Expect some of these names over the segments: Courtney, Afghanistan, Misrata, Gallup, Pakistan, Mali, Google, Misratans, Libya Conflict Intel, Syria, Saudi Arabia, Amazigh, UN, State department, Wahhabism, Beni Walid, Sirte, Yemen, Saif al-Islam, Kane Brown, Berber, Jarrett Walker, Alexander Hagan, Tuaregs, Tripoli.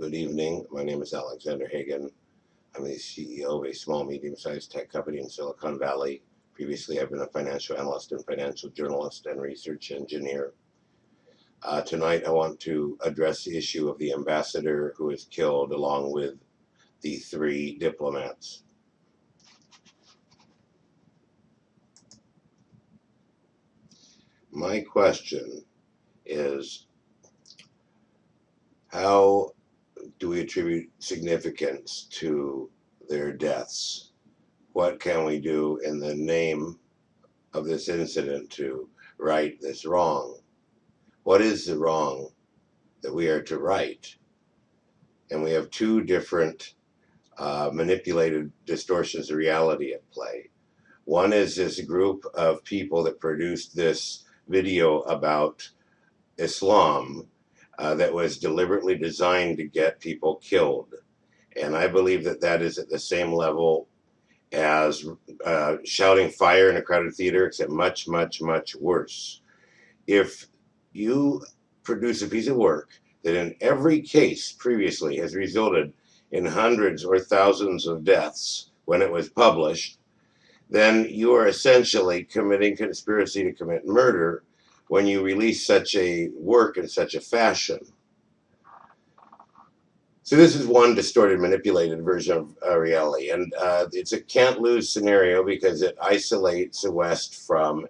Good evening. My name is Alexander Hagan. I'm the CEO of a small, medium-sized tech company in Silicon Valley. Previously, I've been a financial analyst and financial journalist and research engineer. Tonight, I want to address the issue of the ambassador who was killed along with the three diplomats. My question is, how do we attribute significance to their deaths? What can we do in the name of this incident to right this wrong? What is the wrong that we are to right? And we have two different manipulated distortions of reality at play. One is this group of people that produced this video about Islam that was deliberately designed to get people killed. And I believe that that is at the same level as shouting fire in a crowded theater, except much, much, much worse. If you produce a piece of work that in every case previously has resulted in hundreds or thousands of deaths when it was published, then you are essentially committing conspiracy to commit murder when you release such a work in such a fashion. So this is one distorted, manipulated version of reality. And it's a can't-lose scenario because it isolates the West from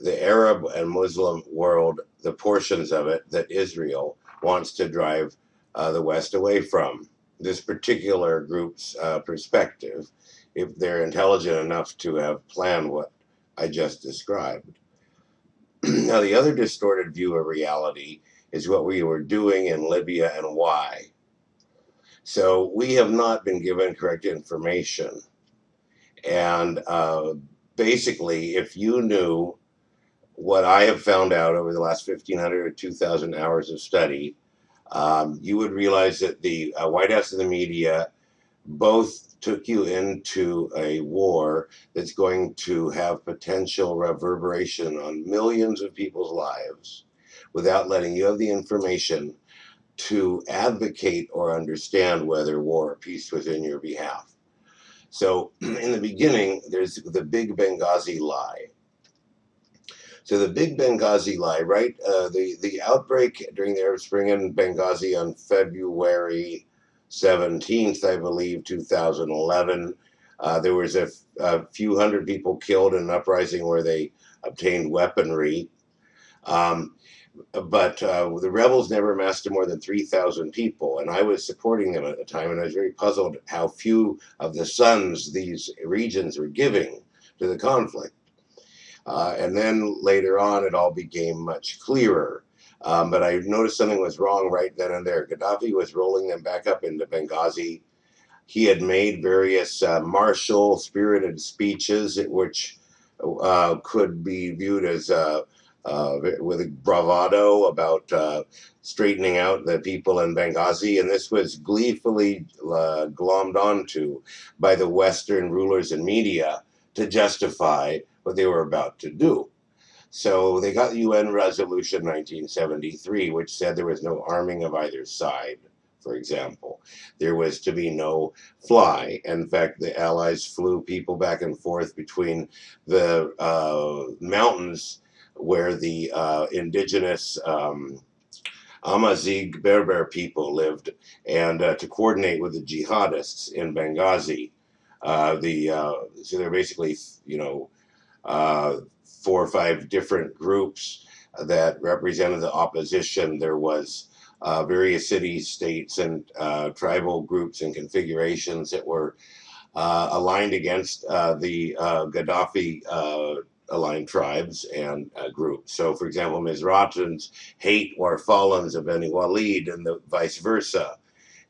the Arab and Muslim world, the portions of it that Israel wants to drive the West away from. This particular group's perspective, if they're intelligent enough to have planned what I just described. Now, the other distorted view of reality is what we were doing in Libya and why. So we have not been given correct information. And basically, if you knew what I have found out over the last 1,500 or 2,000 hours of study, you would realize that the White House and the media both took you into a war that's going to have potential reverberation on millions of people's lives without letting you have the information to advocate or understand whether war or peace was in your behalf. So in the beginning, there's the big Benghazi lie. So the big Benghazi lie, right? The outbreak during the Arab Spring in Benghazi on February 17th, I believe, 2011. There was a few hundred people killed in an uprising where they obtained weaponry. The rebels never massacred more than 3,000 people, and I was supporting them at the time, and I was very puzzled how few of the sons these regions were giving to the conflict. And then later on, it all became much clearer. But I noticed something was wrong right then and there. Gaddafi was rolling them back up into Benghazi. He had made various martial, spirited speeches, which could be viewed as with bravado about straightening out the people in Benghazi. And this was gleefully glommed onto by the Western rulers and media to justify what they were about to do. So they got the UN Resolution 1973, which said there was no arming of either side, for example. There was to be no fly. In fact, the Allies flew people back and forth between the mountains where the indigenous Amazigh Berber people lived and to coordinate with the jihadists in Benghazi. So they're basically, you know, four or five different groups that represented the opposition. There was various cities, states, and tribal groups and configurations that were aligned against the Gaddafi aligned tribes and groups. So, for example, Misratans hate Warfalans of Beni Walid and the vice versa.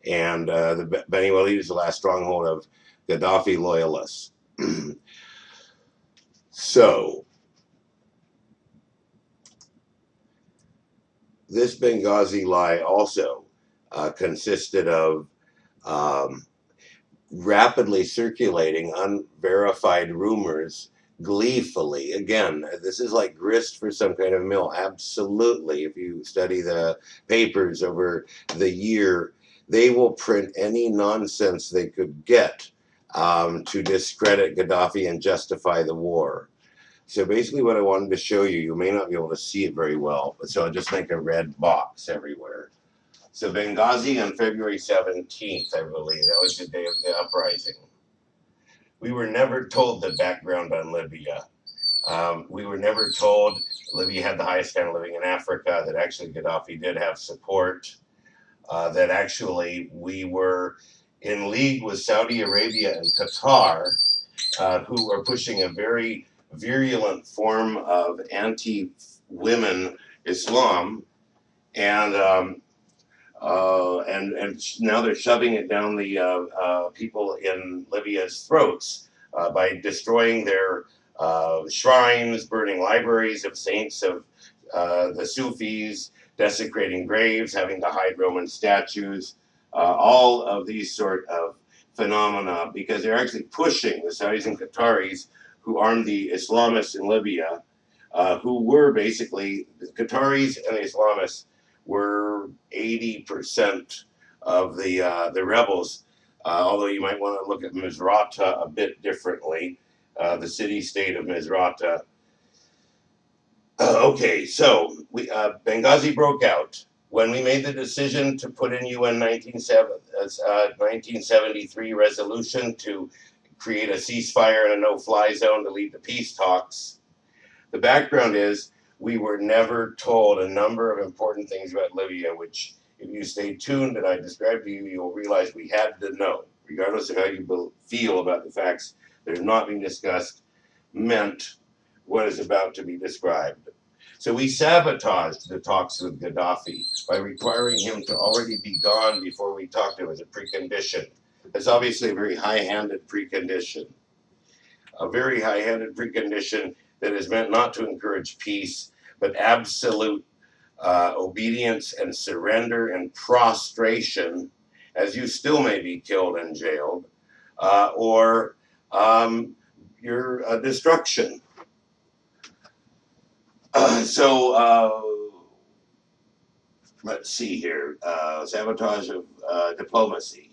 And the Beni Walid is the last stronghold of Gaddafi loyalists. So, this Benghazi lie also consisted of rapidly circulating unverified rumors gleefully. Again, this is like grist for some kind of mill. Absolutely. If you study the papers over the year they will print any nonsense they could get to discredit Gaddafi and justify the war. So basically what I wanted to show you, you may not be able to see it very well, but so just like a red box everywhere. So Benghazi on February 17th, I believe, that was the day of the uprising. We were never told the background on Libya. We were never told Libya had the highest standard of living in Africa, that actually Gaddafi did have support, that actually we were in league with Saudi Arabia and Qatar, who are pushing a very virulent form of anti-women Islam, and now they're shoving it down the people in Libya's throats by destroying their shrines, burning libraries of saints of the Sufis, desecrating graves, having to hide Roman statues, all of these sort of phenomena, because they're actually pushing the Saudis and Qataris who armed the Islamists in Libya, who were basically, the Qataris and the Islamists were 80% of the rebels, although you might want to look at Misrata a bit differently, the city-state of Misrata. Okay, so we, Benghazi broke out. When we made the decision to put in UN 1973 resolution to create a ceasefire and a no-fly zone to lead to peace talks, the background is we were never told a number of important things about Libya, which if you stay tuned and I describe to you, you'll realize we had to know, regardless of how you feel about the facts that are not being discussed, meant what is about to be described. So we sabotaged the talks with Gaddafi by requiring him to already be gone before we talked to him as a precondition. That's obviously a very high-handed precondition. A very high-handed precondition that is meant not to encourage peace, but absolute obedience and surrender and prostration, as you still may be killed and jailed, or your destruction. Let's see here, sabotage of diplomacy.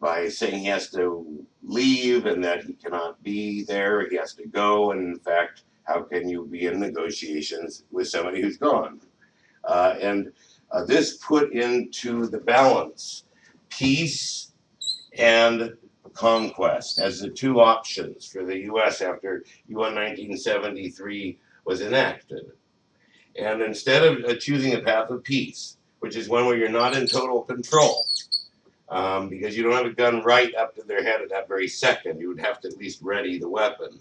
By saying he has to leave and that he cannot be there, he has to go, and in fact, how can you be in negotiations with somebody who's gone? This put into the balance peace and conquest as the two options for the U.S. after UN 1973 was enacted. And instead of choosing a path of peace, which is one where you're not in total control, because you don't have a gun right up to their head at that very second. You would have to at least ready the weapon.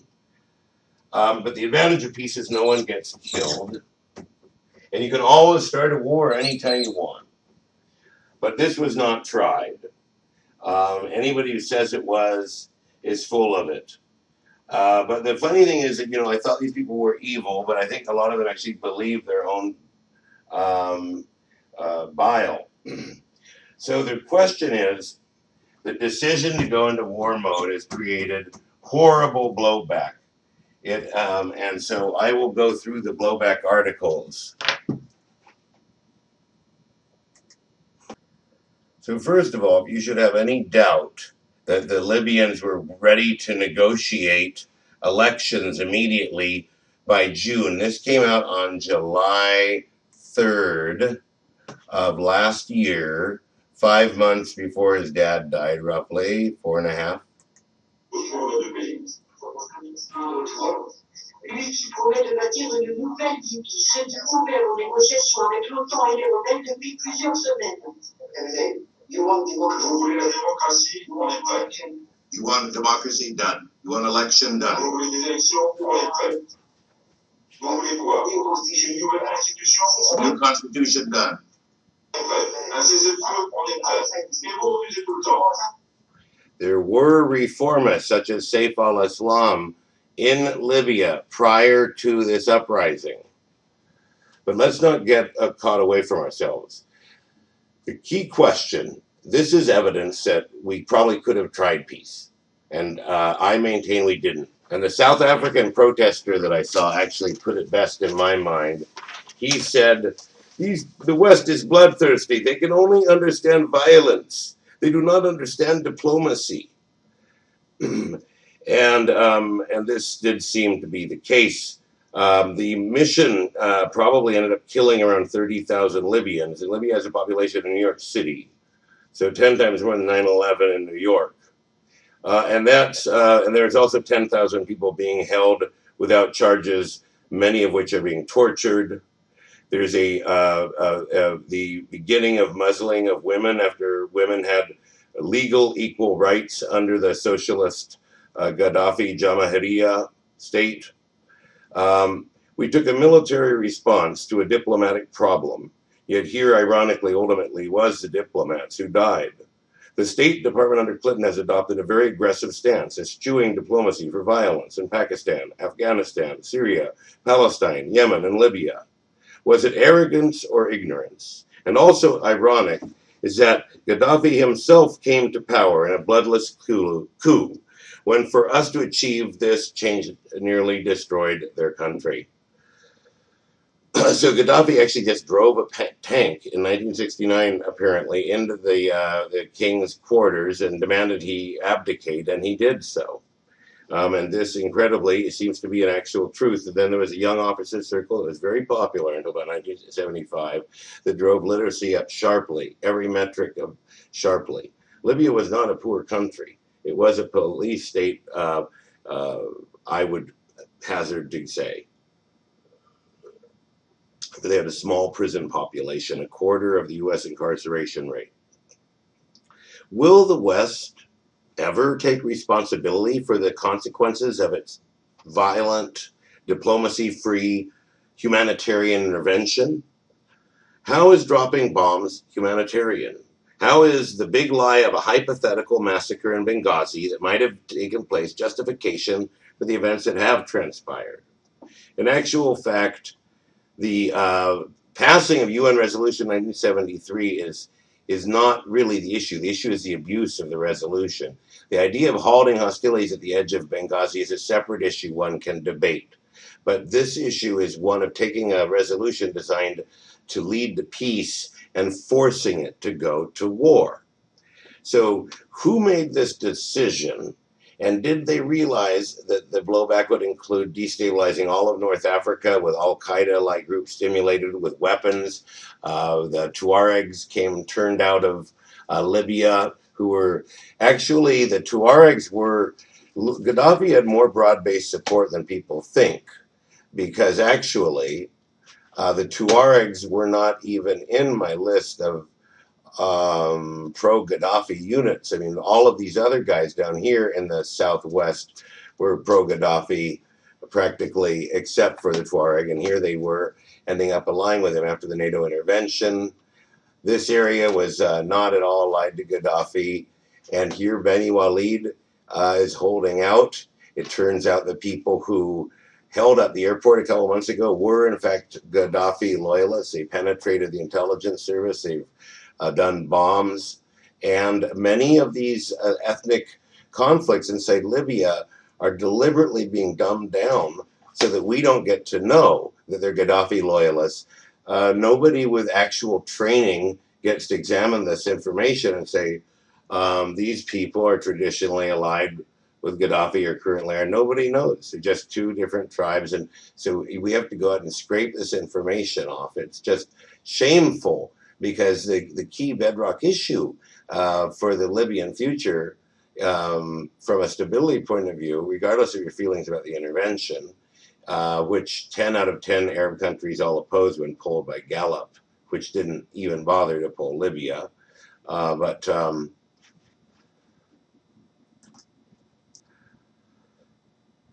But the advantage of peace is no one gets killed. And you can always start a war anytime you want. But this was not tried. Anybody who says it was is full of it. But the funny thing is that, you know, I thought these people were evil, but I think a lot of them actually believe their own bile. So the question is, the decision to go into war mode has created horrible blowback. And so I will go through the blowback articles. So first of all, if you should have any doubt that the Libyans were ready to negotiate elections immediately by June, this came out on July 3rd of last year. 5 months before his dad died, roughly, 4.5. Before the debate, l'UE promet de bâtir une nouvelle Libye, c'est-à-dire ouvert aux négociations avec l'OTAN et les rebelles depuis plusieurs semaines. You want democracy? You want democracy done. You want election done. New constitution done. There were reformists such as Saif al-Islam in Libya prior to this uprising. But let's not get caught away from ourselves. The key question, this is evidence that we probably could have tried peace. And I maintain we didn't. And the South African protester that I saw actually put it best in my mind. He said The West is bloodthirsty. They can only understand violence. They do not understand diplomacy. And this did seem to be the case. The mission probably ended up killing around 30,000 Libyans. And Libya has a population of New York City, so 10 times more than 9/11 in New York. And there's also 10,000 people being held without charges, many of which are being tortured. There's the beginning of muzzling of women after women had legal equal rights under the socialist Gaddafi Jamahiriya state. We took a military response to a diplomatic problem, yet here, ironically, ultimately was the diplomats who died. The State Department under Clinton has adopted a very aggressive stance, eschewing diplomacy for violence in Pakistan, Afghanistan, Syria, Palestine, Yemen, and Libya. Was it arrogance or ignorance? And also ironic is that Gaddafi himself came to power in a bloodless coup, when for us to achieve this change nearly destroyed their country. So Gaddafi actually just drove a tank in 1969, apparently, into the king's quarters and demanded he abdicate, and he did so. And this, incredibly, seems to be an actual truth. And then there was a young officer circle that was very popular until about 1975 that drove literacy up sharply, every metric up sharply. Libya was not a poor country. It was a police state, I would hazard to say. They had a small prison population, a quarter of the U.S. incarceration rate. Will the West ever take responsibility for the consequences of its violent, diplomacy-free humanitarian intervention? How is dropping bombs humanitarian? How is the big lie of a hypothetical massacre in Benghazi that might have taken place justification for the events that have transpired? In actual fact, the passing of UN Resolution 1973 is not really the issue. The issue is the abuse of the resolution. The idea of halting hostilities at the edge of Benghazi is a separate issue one can debate. But this issue is one of taking a resolution designed to lead to peace and forcing it to go to war. So who made this decision? And did they realize that the blowback would include destabilizing all of North Africa with Al Qaeda-like groups stimulated with weapons? The Tuaregs turned out of Libya, who were actually, the Tuaregs were, Gaddafi had more broad-based support than people think, because actually the Tuaregs were not even in my list of pro-Gaddafi units. I mean, all of these other guys down here in the southwest were pro-Gaddafi practically, except for the Tuareg, and here they were ending up aligned with him after the NATO intervention. This area was not at all allied to Gaddafi, and here Beni Walid is holding out. It turns out the people who held up the airport a couple of months ago were, in fact, Gaddafi loyalists. They penetrated the intelligence service. They've done bombs, and many of these ethnic conflicts inside Libya are deliberately being dumbed down so that we don't get to know that they're Gaddafi loyalists. Nobody with actual training gets to examine this information and say, these people are traditionally allied with Gaddafi or currently are. Nobody knows. They're just two different tribes, and so we have to go out and scrape this information off. It's just shameful, because the key bedrock issue for the Libyan future, from a stability point of view, regardless of your feelings about the intervention, which 10 out of 10 Arab countries all opposed when polled by Gallup, which didn't even bother to poll Libya.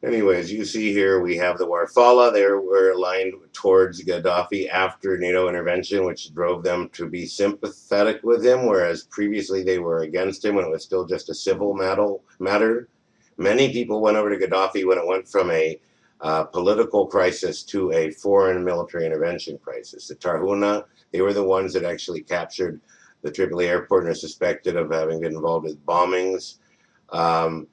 Anyways, you see here we have the Warfalans. They were aligned towards Gaddafi after NATO intervention, which drove them to be sympathetic with him, whereas previously they were against him when it was still just a civil matter. Many people went over to Gaddafi when it went from a political crisis to a foreign military intervention crisis. The Tarhuna, they were the ones that actually captured the Tripoli airport and are suspected of having been involved with bombings. From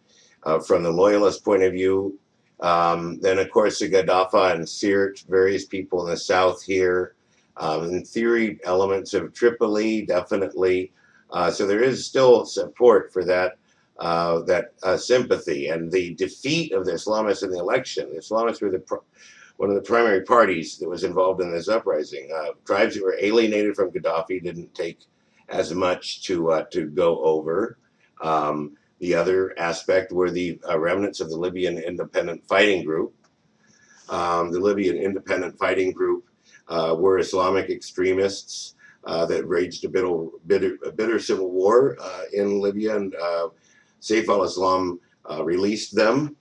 the loyalist point of view, then, of course, the Gaddafi and Sirte, various people in the south here, In theory, elements of Tripoli, definitely. So there is still support for that sympathy. And the defeat of the Islamists in the election, the Islamists were one of the primary parties that was involved in this uprising. Tribes that were alienated from Gaddafi didn't take as much to go over. The other aspect were the remnants of the Libyan Independent Fighting Group. The Libyan Independent Fighting Group were Islamic extremists that waged a bitter civil war in Libya, and Saif al-Islam released them.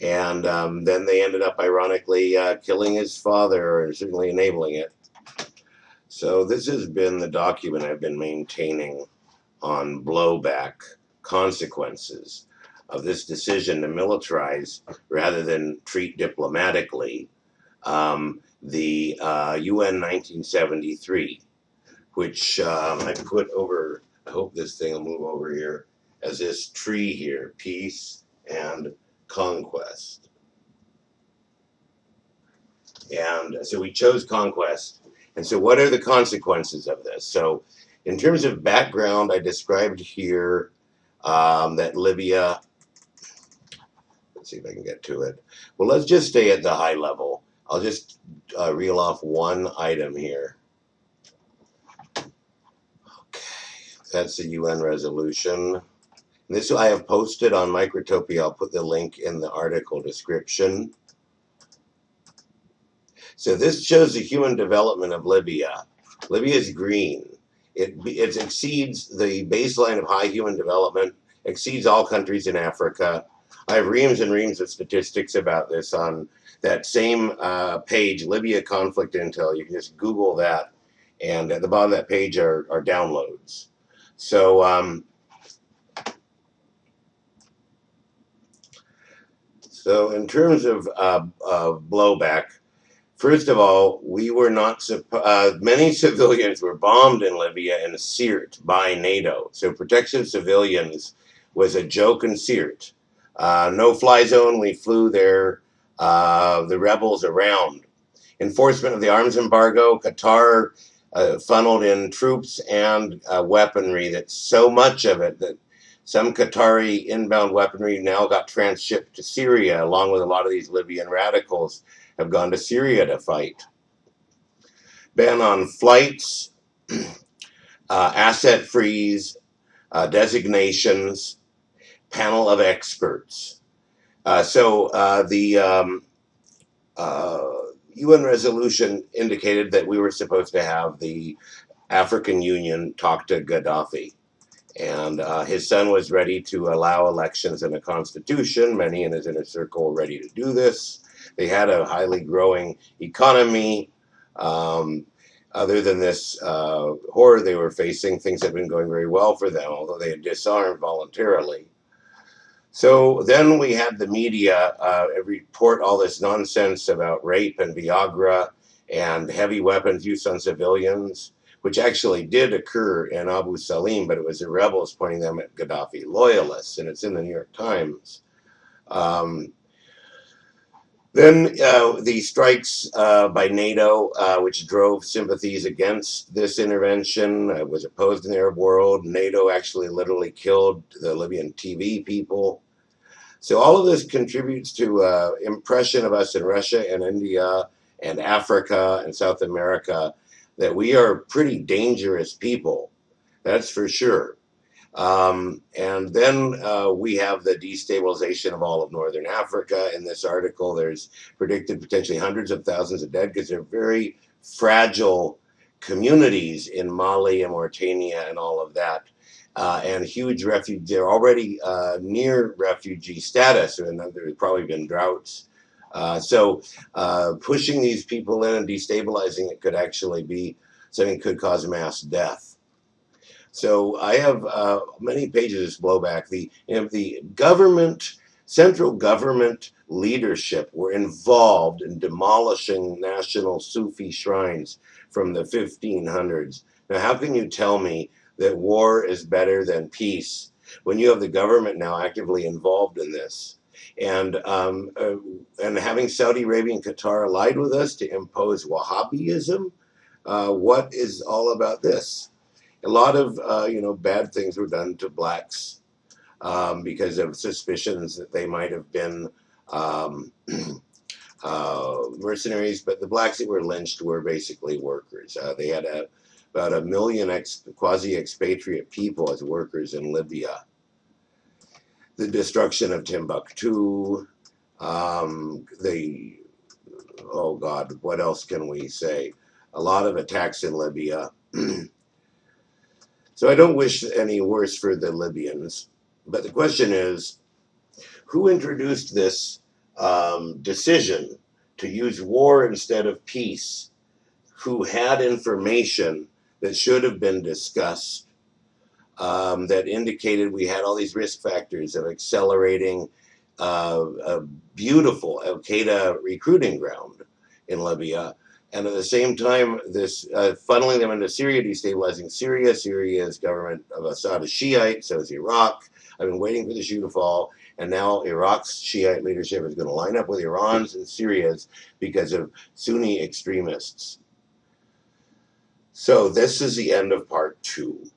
And then they ended up, ironically, killing his father, or certainly enabling it. So this has been the document I've been maintaining on blowback consequences of this decision to militarize rather than treat diplomatically the UN 1973, which I put over, I hope this thing will move over here, as this tree here, peace and conquest. And so we chose conquest. And so what are the consequences of this? So in terms of background, I described here that Libya, let's see if I can get to it. Well, let's just stay at the high level. I'll just reel off one item here. Okay, that's the UN resolution. And this I have posted on Microtopia. I'll put the link in the article description. So this shows the human development of Libya. Libya is green. It exceeds the baseline of high human development, exceeds all countries in Africa. I have reams and reams of statistics about this on that same page, Libya Conflict Intel. You can just Google that, and at the bottom of that page are downloads. So so in terms of blowback, first of all, we were not, many civilians were bombed in Libya and Sirte by NATO. So protection of civilians was a joke in Sirte. No-fly zone, we flew there, the rebels around. Enforcement of the arms embargo, Qatar funneled in troops and weaponry, that so much of it that some Qatari inbound weaponry now got transshipped to Syria, along with a lot of these Libyan radicals have gone to Syria to fight. Ban on flights, asset freeze, designations, panel of experts. So the UN resolution indicated that we were supposed to have the African Union talk to Gaddafi. And his son was ready to allow elections and a constitution. Many in his inner circle were ready to do this. They had a highly growing economy. Other than this horror they were facing, things had been going very well for them, although they had disarmed voluntarily. So then we had the media report all this nonsense about rape and Viagra and heavy weapons use on civilians, which actually did occur in Abu Salim, but it was the rebels pointing them at Gaddafi loyalists, and it's in the New York Times. Then the strikes by NATO, which drove sympathies against this intervention, was opposed in the Arab world. NATO actually literally killed the Libyan TV people. So all of this contributes to impression of us in Russia and India and Africa and South America that we are pretty dangerous people. That's for sure. And then we have the destabilization of all of northern Africa. In this article, there's predicted potentially hundreds of thousands of dead because they're very fragile communities in Mali and Mauritania and all of that. And huge refugees, they're already near refugee status, and there's probably been droughts. So pushing these people in and destabilizing it could actually be something that could cause mass death. So I have many pages of this blowback. The government, central government leadership were involved in demolishing national Sufi shrines from the 1500s. Now, how can you tell me that war is better than peace when you have the government now actively involved in this? and having Saudi Arabia and Qatar allied with us to impose Wahhabism. What is all about this? A lot of bad things were done to blacks because of suspicions that they might have been mercenaries, but the blacks that were lynched were basically workers. They had about 1 million quasi-expatriate people as workers in Libya. The destruction of Timbuktu, oh God, what else can we say? A lot of attacks in Libya. So I don't wish any worse for the Libyans, but the question is, who introduced this decision to use war instead of peace? Who had information that should have been discussed, that indicated we had all these risk factors of accelerating a beautiful Al Qaeda recruiting ground in Libya, and at the same time this funneling them into Syria, destabilizing Syria. Syria's government of Assad is Shiite, so is Iraq. I've been waiting for the shoe to fall, and now Iraq's Shiite leadership is going to line up with Iran's and Syria's because of Sunni extremists. So this is the end of part 2.